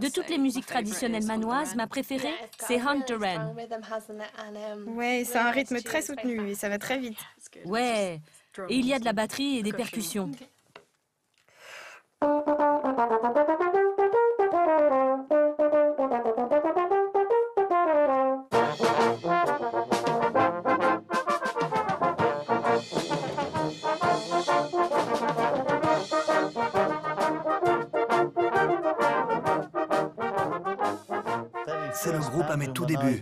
De toutes les musiques traditionnelles mannoises, ma préférée, c'est Hunteran. Ouais, c'est un rythme très soutenu et ça va très vite. Ouais, et il y a de la batterie et des percussions. C'est le groupe à mes tout débuts.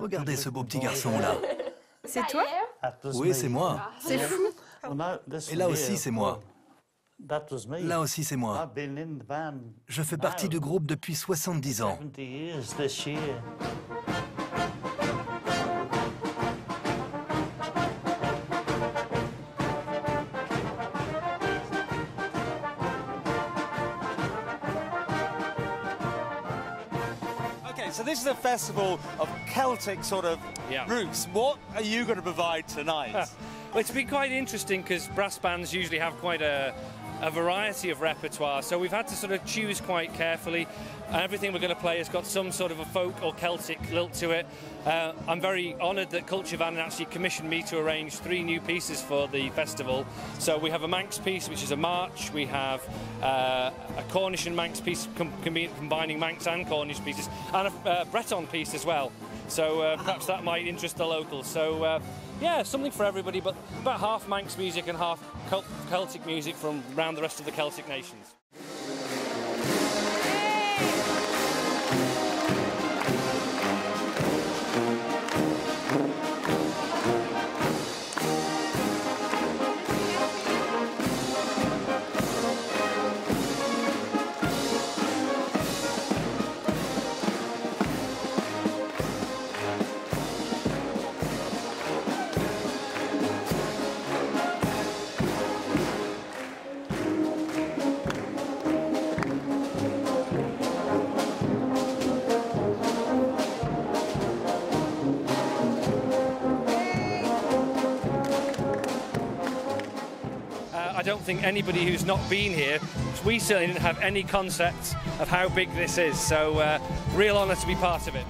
Regardez ce beau petit garçon-là. C'est toi? Oui, c'est moi. C'est fou. Et là aussi, c'est moi. Là aussi, c'est moi. Je fais partie du groupe depuis 70 ans. So this is a festival of Celtic sort of roots. What are you going to provide tonight? Well, it's been quite interesting because brass bands usually have quite a variety of repertoire, so we've had to sort of choose quite carefully. Everything we're going to play has got some sort of a folk or Celtic lilt to it. I'm very honoured that Culture Vannin actually commissioned me to arrange 3 new pieces for the festival. So we have a Manx piece, which is a march. We have a Cornish and Manx piece, combining Manx and Cornish pieces, and a Breton piece as well. So perhaps that might interest the locals. So yeah, something for everybody, but about half Manx music and half Celtic music from around the rest of the Celtic nations. I don't think anybody who's not been here, we certainly didn't have any concept of how big this is, so real honour to be part of it.